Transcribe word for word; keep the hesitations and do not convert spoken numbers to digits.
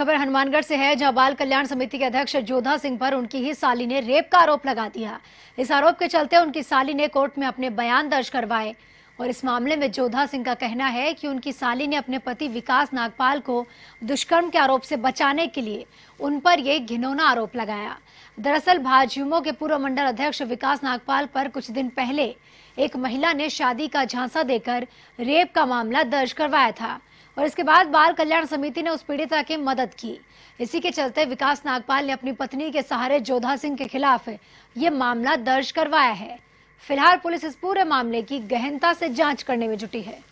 खबर हनुमानगढ़ से है जहां बाल कल्याण समिति के अध्यक्ष जोधा सिंह पर उनकी ही साली ने रेप का आरोप लगा दिया। इस आरोप के चलते उनकी साली ने कोर्ट में अपने बयान दर्ज करवाए और इस मामले में जोधा सिंह का कहना है कि उनकी साली ने अपने पति विकास नागपाल को दुष्कर्म के आरोप से बचाने के लिए उन पर यह घिनौना आरोप लगाया। दरअसल भाजयुमो के पूर्व मंडल अध्यक्ष विकास नागपाल पर कुछ दिन पहले एक महिला ने शादी का झांसा देकर रेप का मामला दर्ज करवाया था और इसके बाद बाल कल्याण समिति ने उस पीड़िता की मदद की। इसी के चलते विकास नागपाल ने अपनी पत्नी के सहारे जोधा सिंह के खिलाफ ये मामला दर्ज करवाया है। फिलहाल पुलिस इस पूरे मामले की गहनता से जांच करने में जुटी है।